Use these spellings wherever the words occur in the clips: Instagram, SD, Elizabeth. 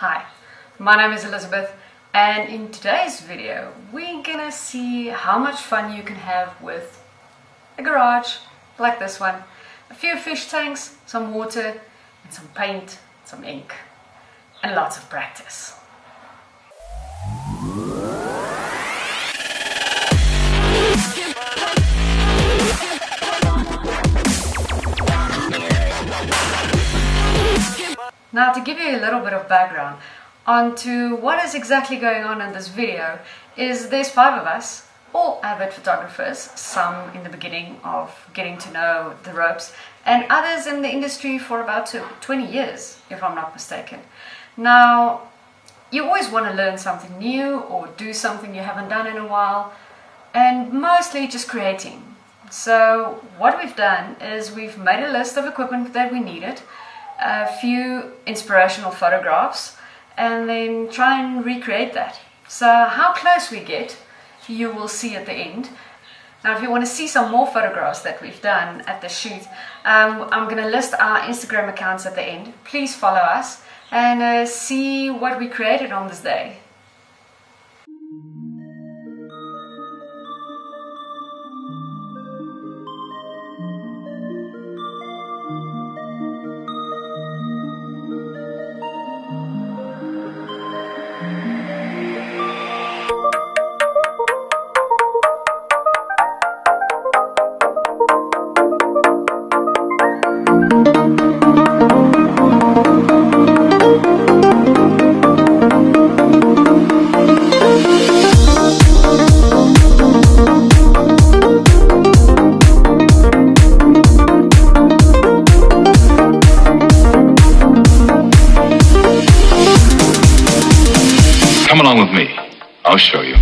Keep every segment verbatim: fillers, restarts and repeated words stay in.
Hi, my name is Elizabeth, and in today's video we're gonna see how much fun you can have with a garage like this one. A few fish tanks, some water, and some paint, some ink, and lots of practice. Now, to give you a little bit of background onto what is exactly going on in this video, is there's five of us, all avid photographers, some in the beginning of getting to know the ropes, and others in the industry for about twenty years, if I'm not mistaken. Now, you always want to learn something new or do something you haven't done in a while, and mostly just creating. So what we've done is we've made a list of equipment that we needed, a few inspirational photographs, and then try and recreate that. So how close we get, you will see at the end. Now, if you want to see some more photographs that we've done at the shoot, um, I'm going to list our Instagram accounts at the end. Please follow us and uh, see what we created on this day. Come along with me. I'll show you.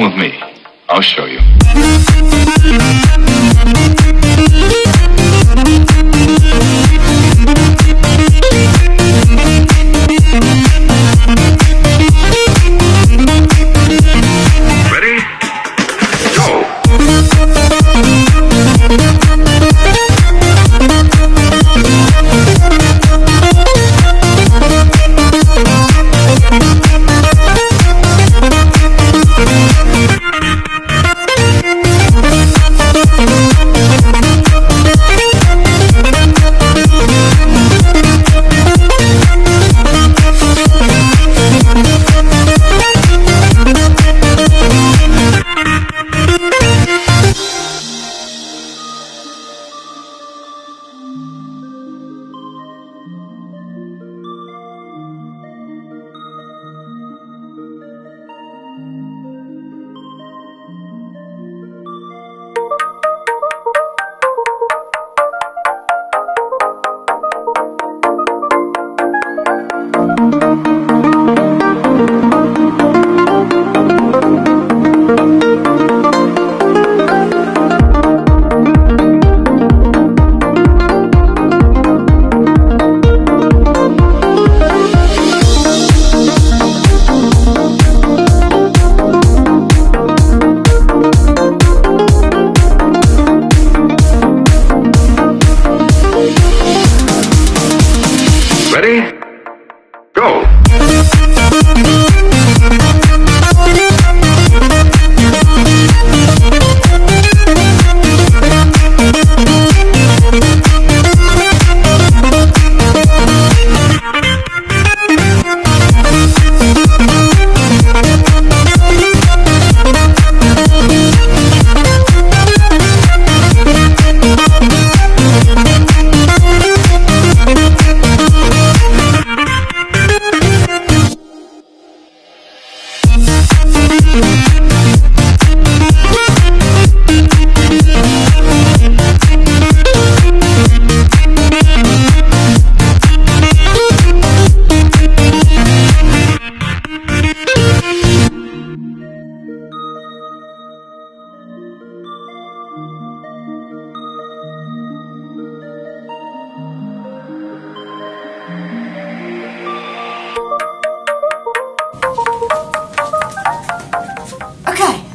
along with me. I'll show you.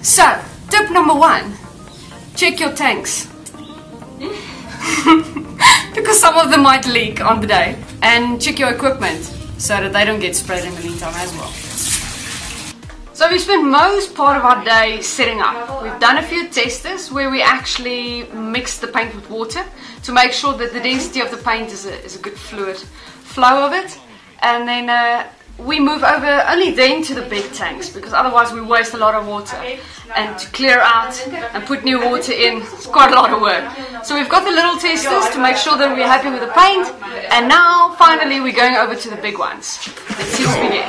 So, tip number one, check your tanks, because some of them might leak on the day, and check your equipment so that they don't get sprayed in the meantime as well. So we spent most part of our day setting up. We've done a few testers where we actually mix the paint with water to make sure that the density of the paint is a, is a good fluid flow of it, and then uh, we move over only then to the big tanks, because otherwise we waste a lot of water, and to clear out and put new water in is quite a lot of work. So we've got the little testers to make sure that we're happy with the paint, and now finally we're going over to the big ones. Let's see what we get.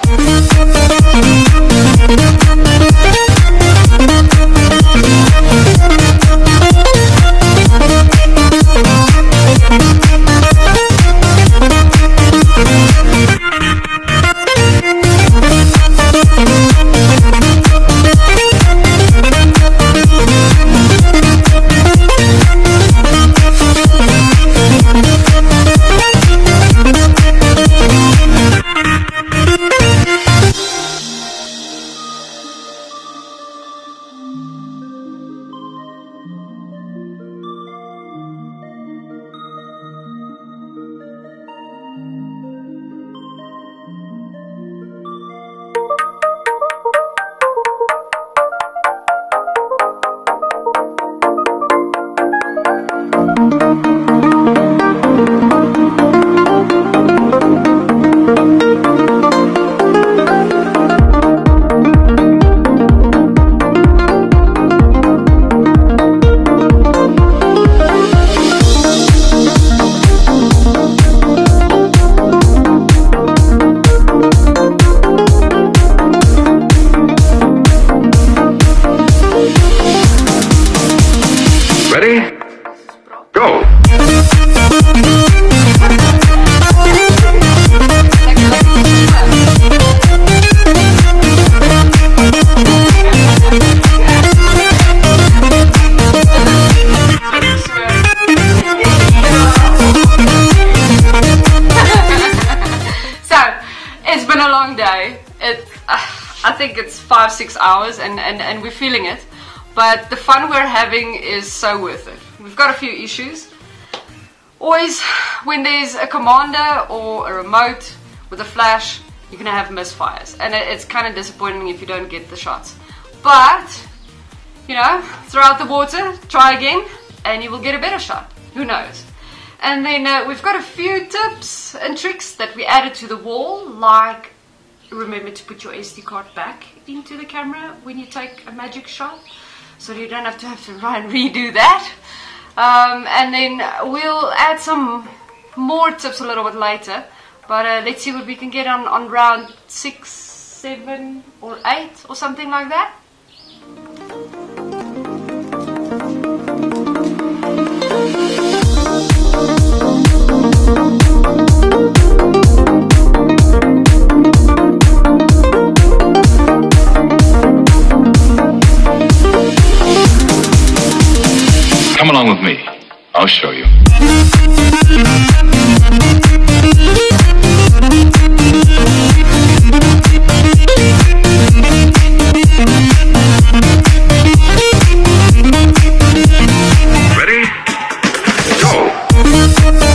think it's five, six hours and, and, and we're feeling it. But the fun we're having is so worth it. We've got a few issues. Always when there's a commander or a remote with a flash, you're gonna have misfires. And it, it's kind of disappointing if you don't get the shots. But, you know, throw out the water, try again, and you will get a better shot. Who knows? And then uh, we've got a few tips and tricks that we added to the wall, like remember to put your S D card back into the camera when you take a magic shot, so you don't have to have to try and redo that. Um, and then we'll add some more tips a little bit later, but uh, let's see what we can get on, on round six, seven or eight or something like that. Come along with me. I'll show you. Ready? Go!